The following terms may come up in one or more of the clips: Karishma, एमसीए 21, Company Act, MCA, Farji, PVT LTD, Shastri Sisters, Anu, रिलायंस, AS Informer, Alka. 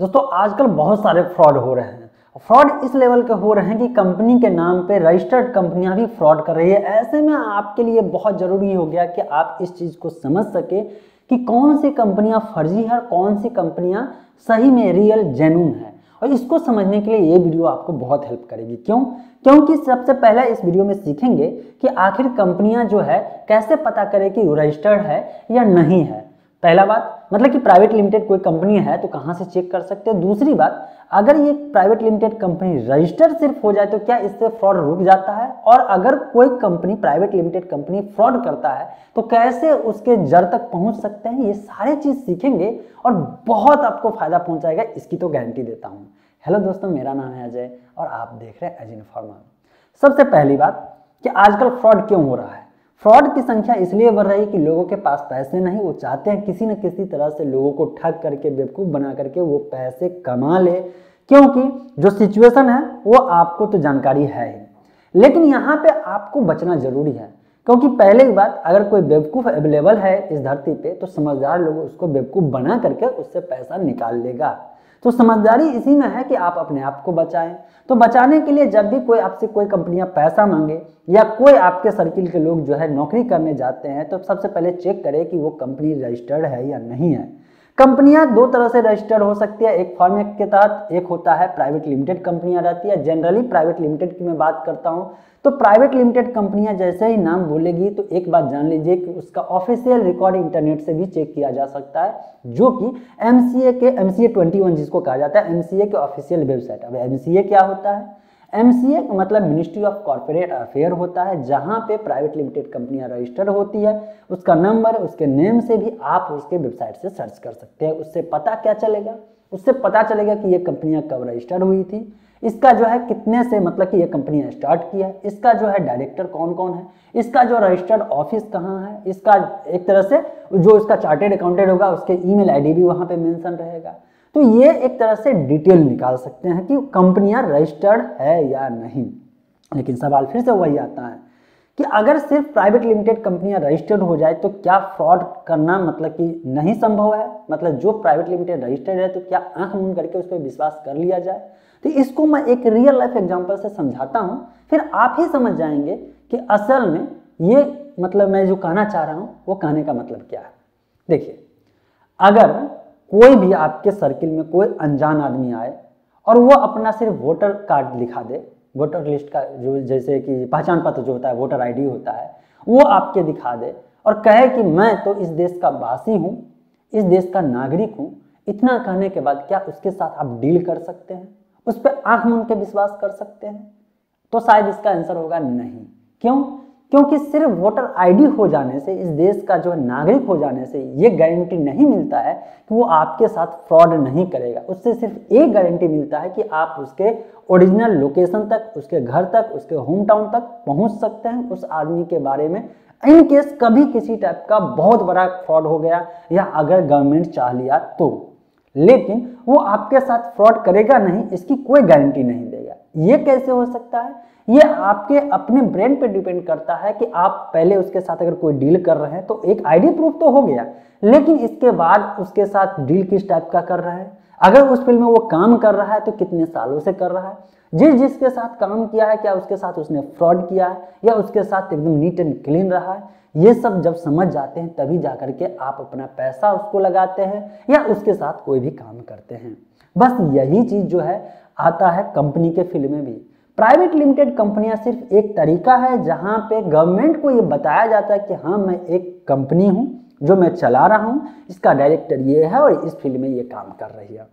दोस्तों आजकल बहुत सारे फ्रॉड हो रहे हैं। फ्रॉड इस लेवल के हो रहे हैं कि कंपनी के नाम पे रजिस्टर्ड कंपनियां भी फ्रॉड कर रही है। ऐसे में आपके लिए बहुत ज़रूरी हो गया कि आप इस चीज़ को समझ सके कि कौन सी कंपनियां फर्जी है और कौन सी कंपनियां सही में रियल जेन्युइन है। और इसको समझने के लिए ये वीडियो आपको बहुत हेल्प करेगी। क्योंकि सबसे पहले इस वीडियो में सीखेंगे कि आखिर कंपनियां जो है कैसे पता करें कि रजिस्टर्ड है या नहीं है। पहला बात मतलब कि प्राइवेट लिमिटेड कोई कंपनी है तो कहाँ से चेक कर सकते हैं। दूसरी बात, अगर ये प्राइवेट लिमिटेड कंपनी रजिस्टर्ड सिर्फ हो जाए तो क्या इससे फ्रॉड रुक जाता है, और अगर कोई company private limited company fraud करता है तो कैसे उसके जड़ तक पहुंच सकते हैं। ये सारे चीज़ सीखेंगे और बहुत आपको फायदा पहुंचाएगा, इसकी तो गारंटी देता हूँ। हेलो दोस्तों, मेरा नाम है अजय और आप देख रहे हैं एज इन्फॉर्मर। सबसे पहली बात कि आजकल फ्रॉड क्यों हो रहा है। फ्रॉड की संख्या इसलिए बढ़ रही है कि लोगों के पास पैसे नहीं, वो चाहते हैं किसी न किसी तरह से लोगों को ठग करके बेवकूफ़ बना करके वो पैसे कमा ले, क्योंकि जो सिचुएशन है वो आपको तो जानकारी है ही, लेकिन यहाँ पे आपको बचना ज़रूरी है। क्योंकि पहले ही बात, अगर कोई बेवकूफ़ अवेलेबल है इस धरती पे तो समझदार लोग उसको बेवकूफ़ बना करके उससे पैसा निकाल लेगा। तो समझदारी इसी में है कि आप अपने आप को बचाएं। तो बचाने के लिए जब भी कोई आपसे कोई कंपनियां पैसा मांगे या कोई आपके सर्किल के लोग जो है नौकरी करने जाते हैं तो सबसे पहले चेक करें कि वो कंपनी रजिस्टर्ड है या नहीं है। कंपनियां दो तरह से रजिस्टर्ड हो सकती है, एक फॉर्म एक्ट के तहत, एक होता है प्राइवेट लिमिटेड कंपनियाँ रहती है। जनरली प्राइवेट लिमिटेड की मैं बात करता हूँ तो प्राइवेट लिमिटेड कंपनियां जैसे ही नाम बोलेगी तो एक बात जान लीजिए कि उसका ऑफिशियल रिकॉर्ड इंटरनेट से भी चेक किया जा सकता है, जो कि एमसीए 21 जिसको कहा जाता है, एमसीए के ऑफिशियल वेबसाइट। अब एमसीए क्या होता है? एमसीए मतलब मिनिस्ट्री ऑफ कॉर्पोरेट अफेयर होता है, जहां पे प्राइवेट लिमिटेड कंपनियां रजिस्टर्ड होती है। उसका नंबर उसके नेम से भी आप उसके वेबसाइट से सर्च कर सकते हैं। उससे पता क्या चलेगा? उससे पता चलेगा कि ये कंपनियां कब रजिस्टर्ड हुई थी, इसका जो है कितने से मतलब कि ये कंपनियां स्टार्ट किया, इसका जो है डायरेक्टर कौन कौन है, इसका जो रजिस्टर्ड ऑफिस कहाँ है, इसका एक तरह से जो इसका चार्टेड अकाउंटेंट होगा उसके ईमेल आईडी भी वहाँ पे मेंशन रहेगा। तो ये एक तरह से डिटेल निकाल सकते हैं कि कंपनियाँ रजिस्टर्ड है या नहीं। लेकिन सवाल फिर से वही आता है कि अगर सिर्फ प्राइवेट लिमिटेड कंपनियां रजिस्टर्ड हो जाए तो क्या फ्रॉड करना मतलब कि नहीं संभव है? मतलब जो प्राइवेट लिमिटेड रजिस्टर्ड है तो क्या आंख मूंद करके उस पर विश्वास कर लिया जाए? तो इसको मैं एक रियल लाइफ एग्जांपल से समझाता हूं, फिर आप ही समझ जाएंगे कि असल में ये मतलब मैं जो कहना चाह रहा हूँ वो कहने का मतलब क्या है। देखिए, अगर कोई भी आपके सर्किल में कोई अनजान आदमी आए और वो अपना सिर्फ वोटर कार्ड लिखा दे, वोटर लिस्ट का जो जैसे कि पहचान पत्र जो होता है वोटर आईडी होता है, वो आपके दिखा दे और कहे कि मैं तो इस देश का वासी हूँ, इस देश का नागरिक हूँ, इतना कहने के बाद क्या उसके साथ आप डील कर सकते हैं, उस पर आंख मूंद के विश्वास कर सकते हैं? तो शायद इसका आंसर होगा नहीं। क्यों? क्योंकि सिर्फ वोटर आईडी हो जाने से, इस देश का जो नागरिक हो जाने से ये गारंटी नहीं मिलता है कि वो आपके साथ फ्रॉड नहीं करेगा। उससे सिर्फ एक गारंटी मिलता है कि आप उसके ओरिजिनल लोकेशन तक, उसके घर तक, उसके होम टाउन तक पहुंच सकते हैं। उस आदमी के बारे में इन केस कभी किसी टाइप का बहुत बड़ा फ्रॉड हो गया या अगर गवर्नमेंट चाह लिया तो, लेकिन वो आपके साथ फ्रॉड करेगा नहीं, इसकी कोई गारंटी नहीं देगा। ये कैसे हो सकता है? ये आपके अपने ब्रेन पे डिपेंड करता है कि आप पहले उसके साथ अगर कोई डील कर रहे हैं तो एक आईडी प्रूफ तो हो गया, लेकिन इसके बाद उसके साथ डील किस टाइप का कर रहे हैं, अगर उस फील्ड में वो काम कर रहा है तो कितने सालों से कर रहा है, जिसके साथ काम किया है क्या उसके साथ उसने फ्रॉड किया है या उसके साथ एकदम नीट एंड क्लीन रहा है। ये सब जब समझ जाते हैं तभी जा करके आप अपना पैसा उसको लगाते हैं या उसके साथ कोई भी काम करते हैं। बस यही चीज़ जो है आता है कंपनी के फील्ड में भी। प्राइवेट लिमिटेड कंपनियां सिर्फ एक तरीका है जहां पे गवर्नमेंट को ये बताया जाता है कि हाँ मैं एक कंपनी हूँ जो मैं चला रहा हूँ, इसका डायरेक्टर ये है और इस फील्ड में ये काम कर रही है।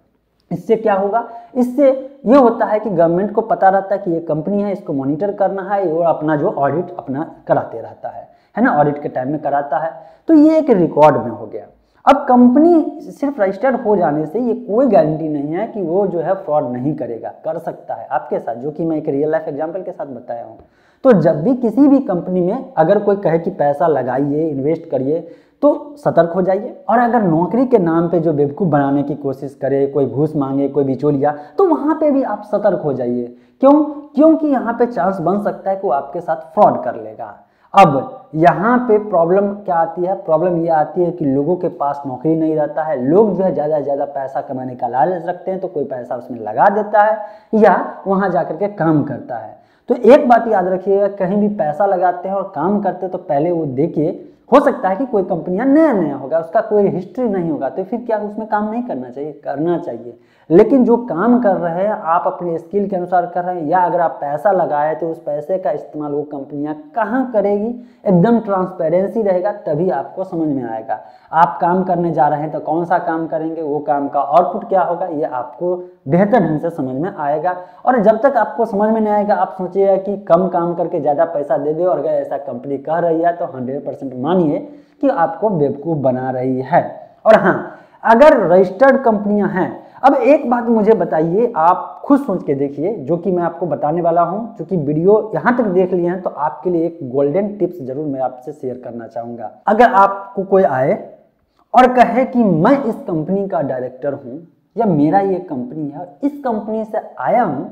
इससे क्या होगा? इससे ये होता है कि गवर्नमेंट को पता रहता है कि ये कंपनी है, इसको मॉनिटर करना है और अपना जो ऑडिट अपना कराते रहता है ना, ऑडिट के टाइम में कराता है। तो ये एक रिकॉर्ड में हो गया। अब कंपनी सिर्फ रजिस्टर्ड हो जाने से ये कोई गारंटी नहीं है कि वो जो है फ्रॉड नहीं करेगा, कर सकता है आपके साथ, जो कि मैं एक रियल लाइफ एग्जांपल के साथ बताया हूँ। तो जब भी किसी भी कंपनी में अगर कोई कहे कि पैसा लगाइए, इन्वेस्ट करिए, तो सतर्क हो जाइए। और अगर नौकरी के नाम पे जो बेवकूफ़ बनाने की कोशिश करे, कोई घूस मांगे, कोई बिचौलिया, तो वहाँ पे भी आप सतर्क हो जाइए। क्योंकि यहाँ पे चांस बन सकता है कि वो आपके साथ फ्रॉड कर लेगा। अब यहाँ पे प्रॉब्लम क्या आती है, प्रॉब्लम ये आती है कि लोगों के पास नौकरी नहीं रहता है, लोग जो है ज़्यादा से ज़्यादा पैसा कमाने का लालच रखते हैं, तो कोई पैसा उसमें लगा देता है या वहाँ जाकर के काम करता है। तो एक बात याद रखिएगा, कहीं भी पैसा लगाते हैं और काम करते हैं तो पहले वो देखिए, हो सकता है कि कोई कंपनियां नया नया होगा, उसका कोई हिस्ट्री नहीं होगा, तो फिर क्या उसमें काम नहीं करना चाहिए, करना चाहिए। लेकिन जो काम कर रहे हैं आप अपने स्किल के अनुसार कर रहे हैं, या अगर आप पैसा लगाए तो उस पैसे का इस्तेमाल वो कंपनियां कहाँ करेगी, एकदम ट्रांसपेरेंसी रहेगा, तभी आपको समझ में आएगा। आप काम करने जा रहे हैं तो कौन सा काम करेंगे, वो काम का आउटपुट क्या होगा, ये आपको बेहतर ढंग से समझ में आएगा। और जब तक आपको समझ में नहीं आएगा, आप सोचिएगा कि कम काम करके ज़्यादा पैसा दे दे, और अगर ऐसा कंपनी कह रही है तो 100% मानिए कि आपको बेवकूफ़ बना रही है। और हाँ, अगर रजिस्टर्ड कंपनियां हैं, अब एक बात मुझे बताइए, आप खुद सोच के देखिए, जो कि मैं आपको बताने वाला हूं, क्योंकि वीडियो यहां तक देख लिए हैं तो आपके लिए एक गोल्डन टिप्स जरूर मैं आपसे शेयर करना चाहूंगा। अगर आपको कोई आए और कहे कि मैं इस कंपनी का डायरेक्टर हूं या मेरा ये कंपनी है, इस कंपनी से आया हूं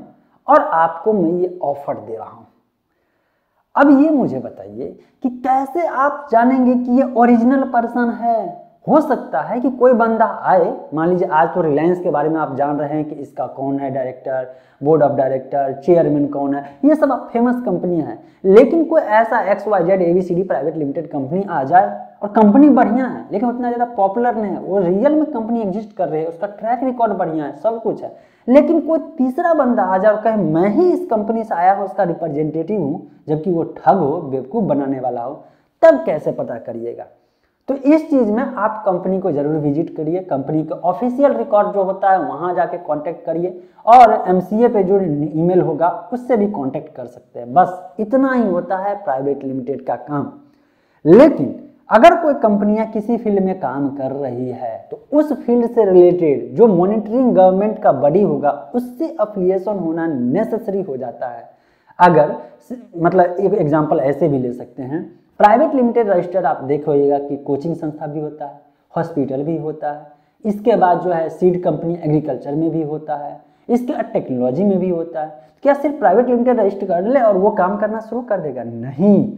और आपको मैं ये ऑफर दे रहा हूं, अब ये मुझे बताइए कि कैसे आप जानेंगे कि ये ओरिजिनल पर्सन है। हो सकता है कि कोई बंदा आए, मान लीजिए आज तो रिलायंस के बारे में आप जान रहे हैं कि इसका कौन है director, board of director, chairman कौन है, ये सब आप फेमस कंपनियां हैं, लेकिन कोई ऐसा XYZ ABCD private limited company आ जाए, और कंपनी बढ़िया है लेकिन उतना ज़्यादा पॉपुलर नहीं है, वो रियल में कंपनी एग्जिस्ट कर रही है, उसका ट्रैक रिकॉर्ड बढ़िया है, सब कुछ है, लेकिन कोई तीसरा बंदा आ जाए और कहे मैं ही इस कंपनी से आया हूँ, उसका रिप्रेजेंटेटिव हूँ, जबकि वो ठग हो, बेवकूफ़ बनाने वाला हो, तब कैसे पता करिएगा। तो इस चीज़ में आप कंपनी को जरूर विजिट करिए, कंपनी के ऑफिशियल रिकॉर्ड जो होता है वहाँ जाके कांटेक्ट करिए, और MCA पे जो ईमेल होगा उससे भी कांटेक्ट कर सकते हैं। बस इतना ही होता है प्राइवेट लिमिटेड का काम। लेकिन अगर कोई कंपनियां किसी फील्ड में काम कर रही है तो उस फील्ड से रिलेटेड जो मॉनिटरिंग गवर्नमेंट का बॉडी होगा उससे एफिलिएशन होना नेसेसरी हो जाता है। अगर मतलब एक एग्जाम्पल ऐसे भी ले सकते हैं, प्राइवेट लिमिटेड रजिस्टर्ड आप देखोगा कि कोचिंग संस्था भी होता है, हॉस्पिटल भी होता है, इसके बाद जो है सीड कंपनी एग्रीकल्चर में भी होता है, इसके बाद टेक्नोलॉजी में भी होता है। क्या सिर्फ प्राइवेट लिमिटेड रजिस्टर कर ले और वो काम करना शुरू कर देगा? नहीं,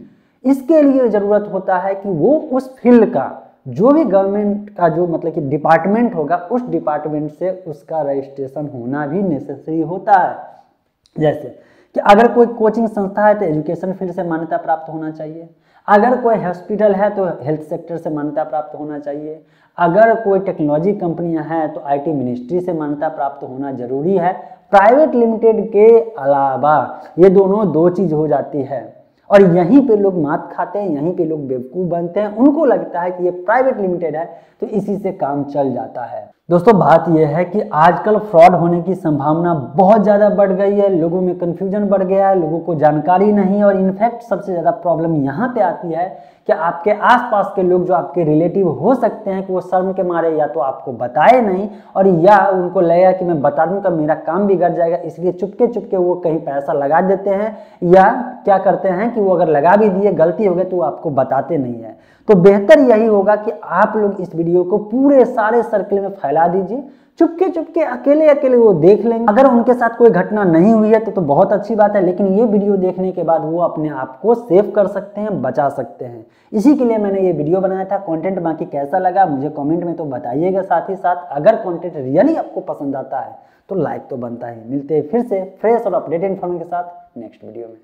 इसके लिए ज़रूरत होता है कि वो उस फील्ड का जो भी गवर्नमेंट का जो मतलब कि डिपार्टमेंट होगा उस डिपार्टमेंट से उसका रजिस्ट्रेशन होना भी नेसेसरी होता है। जैसे कि अगर कोई कोचिंग संस्था है तो एजुकेशन फील्ड से मान्यता प्राप्त होना चाहिए, अगर कोई हॉस्पिटल है तो हेल्थ सेक्टर से मान्यता प्राप्त होना चाहिए, अगर कोई टेक्नोलॉजी कंपनियां हैं तो IT मिनिस्ट्री से मान्यता प्राप्त होना जरूरी है। प्राइवेट लिमिटेड के अलावा ये दोनों दो चीज़ हो जाती है, और यहीं पे लोग मात खाते हैं, यहीं पे लोग बेवकूफ़ बनते हैं, उनको लगता है कि ये प्राइवेट लिमिटेड है तो इसी से काम चल जाता है। दोस्तों, बात यह है कि आजकल फ्रॉड होने की संभावना बहुत ज़्यादा बढ़ गई है, लोगों में कन्फ्यूजन बढ़ गया है, लोगों को जानकारी नहीं है, और इनफैक्ट सबसे ज़्यादा प्रॉब्लम यहाँ पे आती है कि आपके आसपास के लोग जो आपके रिलेटिव हो सकते हैं कि वो शर्म के मारे या तो आपको बताए नहीं, और या उनको लगेगा कि मैं बता दूँगा मेरा काम बिगड़ जाएगा, इसलिए चुपके वो कहीं पैसा लगा देते हैं, या क्या करते हैं कि वो अगर लगा भी दिए, गलती हो गई तो वो आपको बताते नहीं है। तो बेहतर यही होगा कि आप लोग इस वीडियो को पूरे सारे सर्कल में फैला दीजिए, चुपके अकेले वो देख लेंगे। अगर उनके साथ कोई घटना नहीं हुई है तो बहुत अच्छी बात है, लेकिन ये वीडियो देखने के बाद वो अपने आप को सेव कर सकते हैं, बचा सकते हैं। इसी के लिए मैंने ये वीडियो बनाया था। कंटेंट बाकी कैसा लगा मुझे कमेंट में तो बताइएगा, साथ ही साथ अगर कंटेंट रियली आपको पसंद आता है तो लाइक तो बनता ही। मिलते हैं फिर से फ्रेश और अपडेटेड इन्फॉर्मेशन के साथ नेक्स्ट वीडियो में।